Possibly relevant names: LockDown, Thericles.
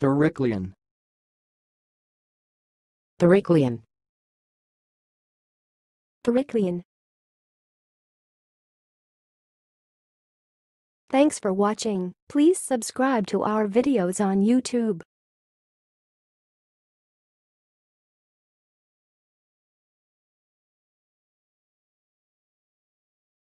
Thericlean. Thericlean. Thericlean. Thanks for watching. Please subscribe to our videos on YouTube.